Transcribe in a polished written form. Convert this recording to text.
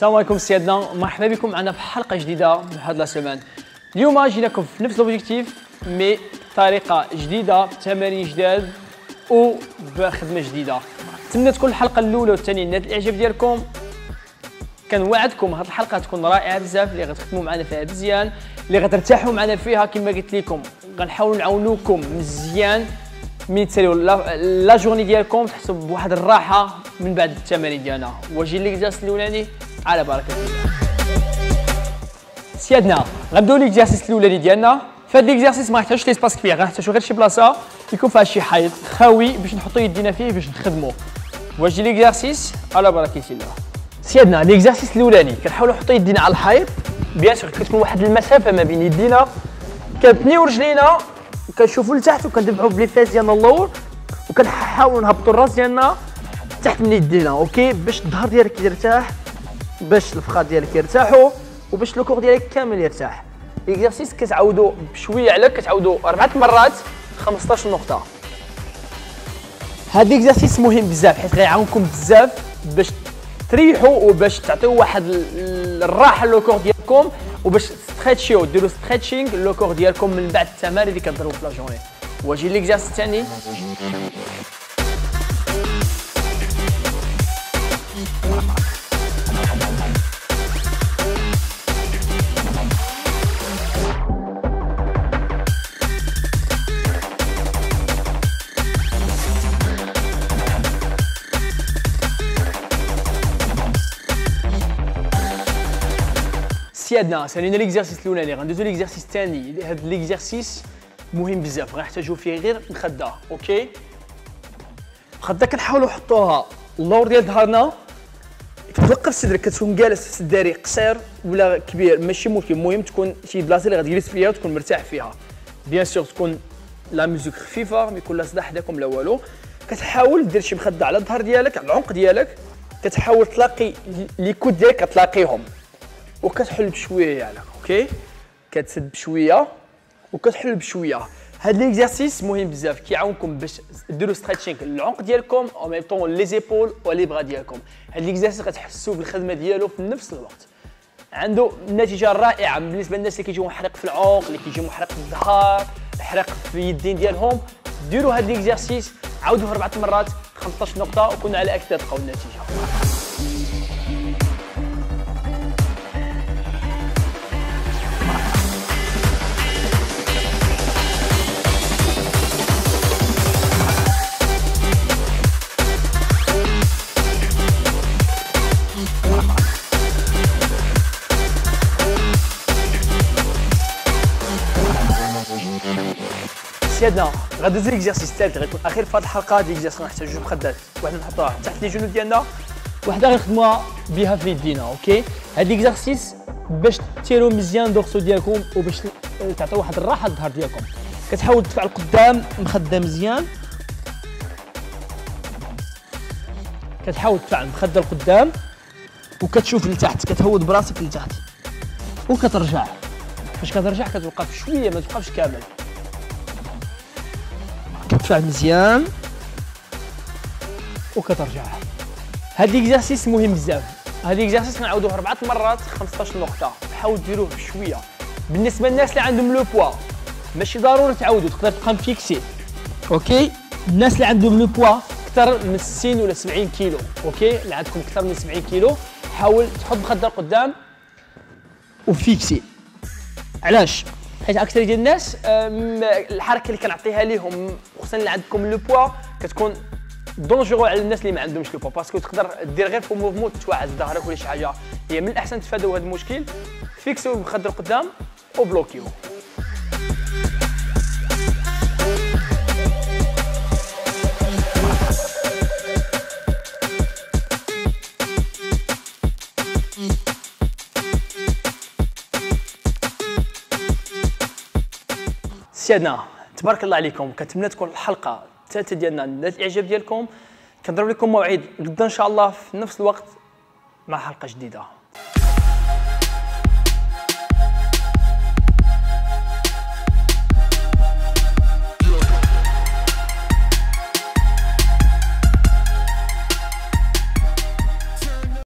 السلام عليكم سيادنا، مرحبا بكم معنا في حلقه جديده من هاد لا سيمان. اليوم جيناكم في نفس لوبجيكتيف مي بطريقه جديده، بتمارين جداد وبخدمه جديده. نتمنى تكون الحلقه الاولى والثانيه نالت الاعجاب ديالكم. كنوعدكم هاد الحلقه تكون رائعه بزاف، اللي غتخدموا معنا فيها مزيان، اللي غترتاحوا معنا فيها. كما قلت لكم غنحاولوا نعاونوكم مزيان ملي تساليو لا جورني ديالكم، تحسوا بواحد الراحه من بعد التمارين ديالنا. واجي ليكزارسيس الاولاني على بركه الله. سيادنا غنبداو ليكزارسيس الاولاني ديالنا. في هاد ليكزارسيس ما غنحتاجوش ليسباس كبير، غنحتاجو غير شي بلاصه يكون فيها شي حيط خاوي باش نحطو يدينا فيه باش نخدمو. واجي ليكزارسيس على بركه الله. سيادنا ليكزارسيس الاولاني كنحاولو نحطو يدينا على الحيط، بيان سور كتكون واحد المسافه ما بين يدينا، كنتنيو رجلينا كنشوفوا لتحت وكندفعوا بلي فاس ديالنا اللور، وكنحاولوا نهبطوا الراس ديالنا تحت من يدينا، اوكي، باش الظهر ديالك يرتاح، باش الفخذ ديالك يرتاحوا، وباش الكور ديالك كامل يرتاح. الاكزرسيس كتعاودوا بشويه على كتعاودوا 4 مرات 15 نقطه. هاد الاكزرسيس مهم بزاف حيت غيعاونكم بزاف باش تريحوا وباش تعطيو واحد الراحه للكور ديالكم، وباش ستريتشيو ديروا ستريتشينغ لوكور ديالكم من بعد التمارين اللي كديروا في لا جورني. واجي ليكزارسيس الثاني. سيادنا سالينا ليكزارسيس الاولاني، غندوزو ليكزارسيس الثاني. هاد ليكزارسيس مهم بزاف، غنحتاجو فيه غير مخده، اوكي. مخده كنحاولو نحطوها اللور ديال ظهرنا، كتوقف صدرك، كتكون جالس في الداري قصير ولا كبير ماشي ممكن، المهم تكون شي بلاصه اللي غتجلس فيها وتكون مرتاح فيها. بيان سور تكون لا ميوزيك خفيفه، ما يكون لا صداع حداكم لا والو. كتحاول دير شي مخده على الظهر ديالك، على العنق ديالك، كتحاول تلاقي لي كود ديالك كتلاقيهم، وكتحل بشويه على، اوكي، كتسد بشويه وكتحل بشويه. هاد ليكزارسيس مهم بزاف، كيعاونكم باش ديروا ستريتشينغ للعنق ديالكم او ميم طون لي زيبول ولي برا ديالكم. هاد ليكزارسيس غتحسوا بالخدمه ديالو في نفس الوقت، عنده نتيجه رائعه بالنسبه للناس اللي كيجيو محرق في العنق، اللي كيجيو محرق في الظهر، محرق في اليدين ديالهم. ديروا هاد ليكزارسيس، عاودوه 4 مرات 15 نقطه، وكنا على اكثر تلقاو النتيجه. سيادنا غندوزو ليكزارسيس الثالث، غيكون اخر في هذه الحلقه. ديال ليكزارسيس غنحتاجو مخدات، واحده نحطوها تحت لي جنود ديالنا، واحده غنخدموها بها في يدينا، اوكي. هاد ليكزارسيس باش تيرو مزيان دورسو ديالكم، وباش تعطيو واحد الراحه للظهر ديالكم. كتحاول تدفع لقدام مخده مزيان، كتحاول تدفع مخده لقدام، وكتشوف لتحت، كتهود براسك لتحت وكترجع. فاش كترجع كتوقف شويه، ما توقفش كامل، كتدفع مزيان وكترجع. هاد ليكزارسيس مهم بزاف، هاد ليكزارسيس غنعاودوه 4 مرات 15 نقطه. حاول ديروه بشويه. بالنسبه للناس اللي عندهم لو بوا ماشي ضروري تعاودو، تقدر تبقى مفيكسي، اوكي. الناس اللي عندهم لو بوا اكثر من 60 ولا 70 كيلو، اوكي، اللي عندكم اكثر من 70 كيلو حاول تحط مخده لقدام وفيكسي. علاش؟ حيت اكثر ديال الناس الحركه اللي كنعطيها ليهم، خصوصا اللي عندكم لو بوا، كتكون دونجورو على الناس اللي ما عندهمش لو بوا، باسكو تقدر دير غير في موفمون تتوعد ظهرك ولا شي حاجه. هي من الاحسن تفاداو هذا المشكل، فيكسيو المخده لقدام وبلوكيو. سيادنا تبارك الله عليكم، كنتمنى تكون الحلقه الثالثه ديالنا نالت الاعجاب ديالكم. كنضرب لكم موعد غدا ان شاء الله في نفس الوقت مع حلقه جديده.